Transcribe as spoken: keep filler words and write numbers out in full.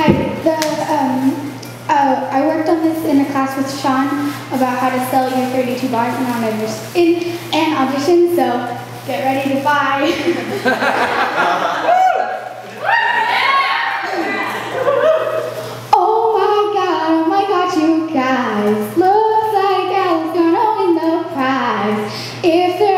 Hi. The, um, uh, I worked on this in a class with Sean about how to sell your thirty-two bars, and I'm in an audition, so get ready to buy. If there